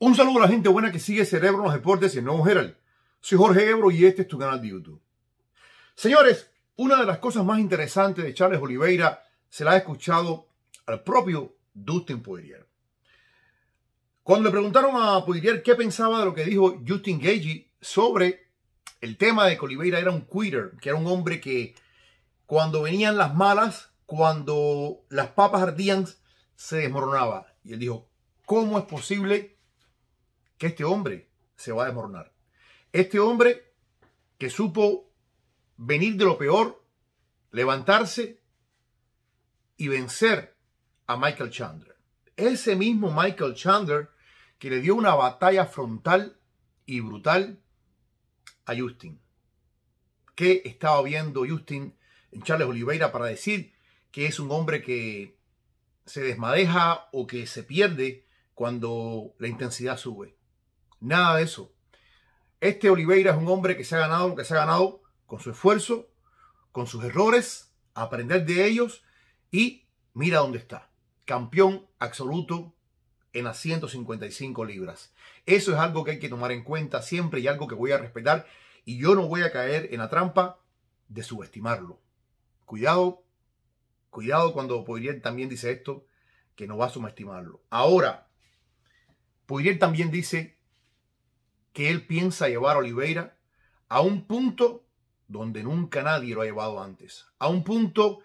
Un saludo a la gente buena que sigue SerEbro en los Deportes y el Nuevo Herald. Soy Jorge Ebro y este es tu canal de YouTube. Señores, una de las cosas más interesantes de Charles Oliveira se la ha escuchado al propio Dustin Poirier. Cuando le preguntaron a Poirier qué pensaba de lo que dijo Justin Gaethje sobre el tema de que Oliveira era un quitter, que era un hombre que cuando venían las malas, cuando las papas ardían, se desmoronaba. Y él dijo, ¿cómo es posible que este hombre se va a desmoronar? Este hombre que supo venir de lo peor, levantarse y vencer a Michael Chandler. Ese mismo Michael Chandler que le dio una batalla frontal y brutal a Justin. ¿Qué estaba viendo Justin en Charles Oliveira para decir que es un hombre que se desmadeja o que se pierde cuando la intensidad sube? Nada de eso. Este Oliveira es un hombre que se ha ganado lo que se ha ganado con su esfuerzo, con sus errores, aprender de ellos y mira dónde está. Campeón absoluto en las 155 libras. Eso es algo que hay que tomar en cuenta siempre y algo que voy a respetar. Y yo no voy a caer en la trampa de subestimarlo. Cuidado, cuidado cuando Poirier también dice esto, que no va a subestimarlo. Ahora, Poirier también dice que él piensa llevar a Oliveira a un punto donde nunca nadie lo ha llevado antes. A un punto,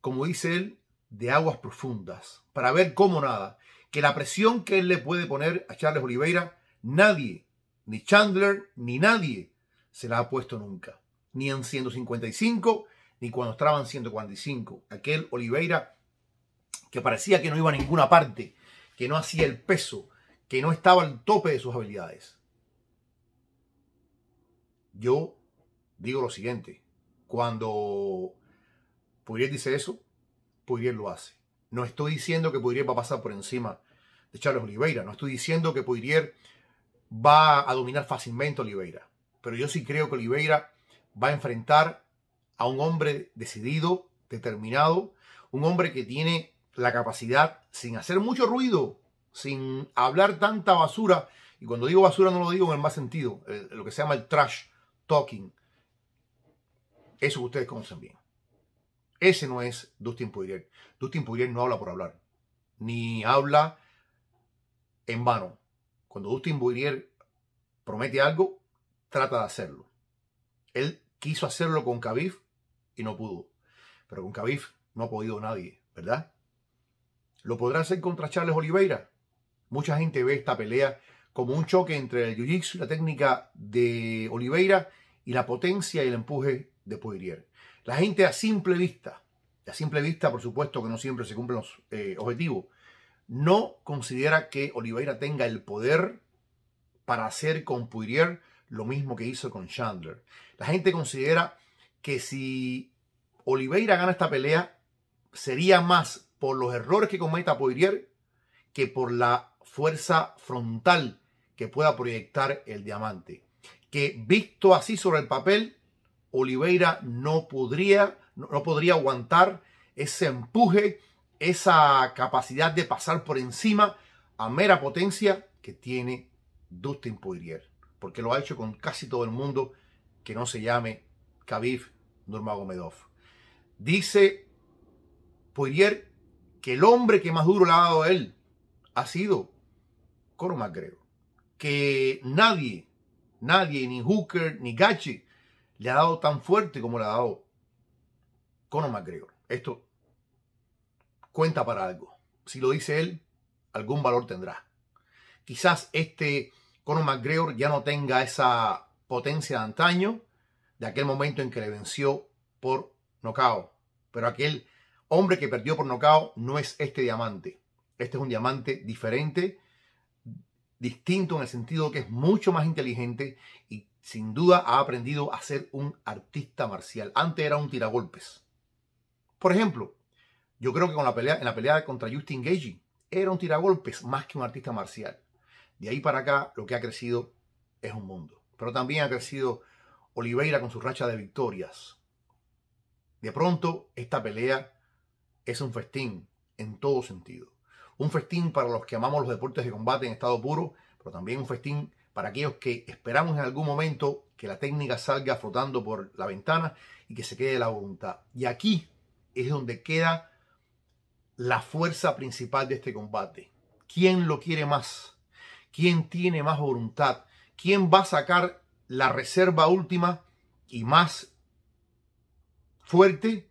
como dice él, de aguas profundas. Para ver cómo nada. Que la presión que él le puede poner a Charles Oliveira, nadie, ni Chandler, ni nadie, se la ha puesto nunca. Ni en 155, ni cuando estaba en 145. Aquel Oliveira que parecía que no iba a ninguna parte, que no hacía el peso, que no estaba al tope de sus habilidades. Yo digo lo siguiente, cuando Poirier dice eso, Poirier lo hace. No estoy diciendo que Poirier va a pasar por encima de Charles Oliveira, no estoy diciendo que Poirier va a dominar fácilmente a Oliveira, pero yo sí creo que Oliveira va a enfrentar a un hombre decidido, determinado, un hombre que tiene la capacidad, sin hacer mucho ruido, sin hablar tanta basura, y cuando digo basura no lo digo en el mal sentido, lo que se llama el trash talking. Eso que ustedes conocen bien. Ese no es Dustin Poirier. Dustin Poirier no habla por hablar. Ni habla en vano. Cuando Dustin Poirier promete algo, trata de hacerlo. Él quiso hacerlo con Khabib y no pudo. Pero con Khabib no ha podido nadie, ¿verdad? ¿Lo podrá hacer contra Charles Oliveira? Mucha gente ve esta pelea como un choque entre el jiu-jitsu y la técnica de Oliveira y la potencia y el empuje de Poirier. La gente a simple vista por supuesto que no siempre se cumplen los objetivos, no considera que Oliveira tenga el poder para hacer con Poirier lo mismo que hizo con Chandler. La gente considera que si Oliveira gana esta pelea sería más por los errores que cometa Poirier que por la fuerza frontal que pueda proyectar el diamante. Que visto así sobre el papel, Oliveira no podría aguantar ese empuje, esa capacidad de pasar por encima a mera potencia que tiene Dustin Poirier. Porque lo ha hecho con casi todo el mundo que no se llame Khabib Nurmagomedov. Dice Poirier que el hombre que más duro le ha dado a él ha sido Conor McGregor. Que nadie, ni Hooker, ni Gaethje, le ha dado tan fuerte como le ha dado Conor McGregor. Esto cuenta para algo. Si lo dice él, algún valor tendrá. Quizás este Conor McGregor ya no tenga esa potencia de antaño, de aquel momento en que le venció por nocao. Pero aquel hombre que perdió por nocao no es este diamante. Este es un diamante diferente, distinto en el sentido que es mucho más inteligente y sin duda ha aprendido a ser un artista marcial. Antes era un tiragolpes. Por ejemplo, yo creo que en la pelea contra Justin Gaethje era un tiragolpes más que un artista marcial. De ahí para acá lo que ha crecido es un mundo. Pero también ha crecido Oliveira con su racha de victorias. De pronto esta pelea es un festín en todo sentido. Un festín para los que amamos los deportes de combate en estado puro, pero también un festín para aquellos que esperamos en algún momento que la técnica salga flotando por la ventana y que se quede la voluntad. Y aquí es donde queda la fuerza principal de este combate. ¿Quién lo quiere más? ¿Quién tiene más voluntad? ¿Quién va a sacar la reserva última y más fuerte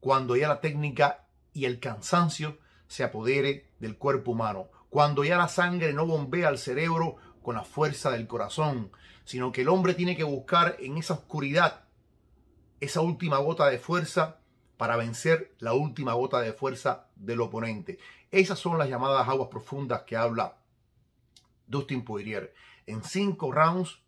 cuando ya la técnica y el cansancio se apodere del cuerpo humano? Cuando ya la sangre no bombea al cerebro con la fuerza del corazón, sino que el hombre tiene que buscar en esa oscuridad esa última gota de fuerza para vencer la última gota de fuerza del oponente. Esas son las llamadas aguas profundas que habla Dustin Poirier. En 5 rounds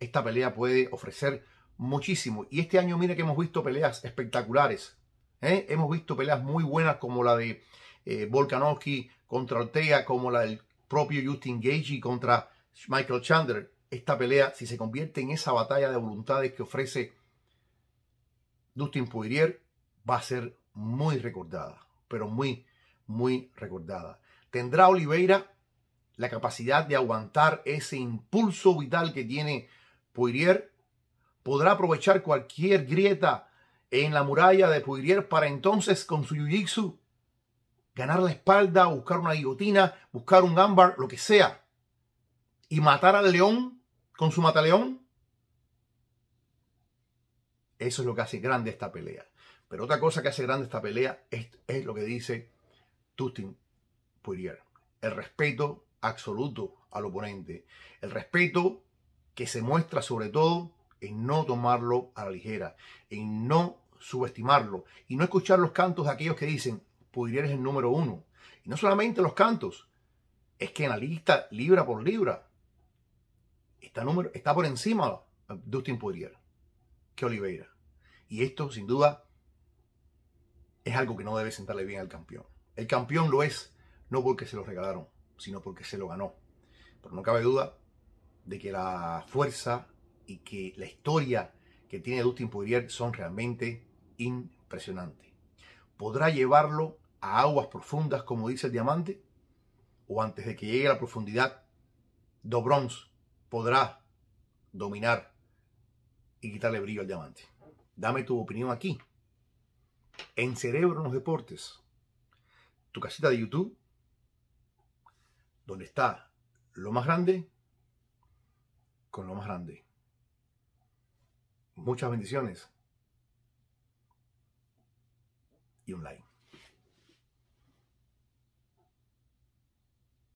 esta pelea puede ofrecer muchísimo. Y este año mira que hemos visto peleas espectaculares. Hemos visto peleas muy buenas como la de Volkanovski contra Ortega, como la del propio Justin Gaethje contra Michael Chandler. Esta pelea, si se convierte en esa batalla de voluntades que ofrece Dustin Poirier, va a ser muy recordada, pero muy, muy recordada. ¿Tendrá Oliveira la capacidad de aguantar ese impulso vital que tiene Poirier? ¿Podrá aprovechar cualquier grieta en la muralla de Poirier para entonces, con su jiu-jitsu, ganar la espalda, buscar una guillotina, buscar un ámbar, lo que sea, y matar al león con su mataleón? Eso es lo que hace grande esta pelea. Pero otra cosa que hace grande esta pelea es lo que dice Dustin Poirier: el respeto absoluto al oponente, el respeto que se muestra sobre todo en no tomarlo a la ligera, en no subestimarlo y no escuchar los cantos de aquellos que dicen Poirier es el número 1. Y no solamente los cantos, es que en la lista libra por libra está por encima Dustin Poirier que Oliveira, y esto sin duda es algo que no debe sentarle bien al campeón. El campeón lo es, no porque se lo regalaron, sino porque se lo ganó. Pero no cabe duda de que la fuerza y que la historia que tiene Dustin Poirier son realmente impresionantes. ¿Podrá llevarlo a aguas profundas, como dice el diamante? ¿O antes de que llegue a la profundidad, Dobrons podrá dominar y quitarle brillo al diamante? Dame tu opinión aquí, en SerEbro en los Deportes, tu casita de YouTube, donde está lo más grande con lo más grande. Muchas bendiciones y un like.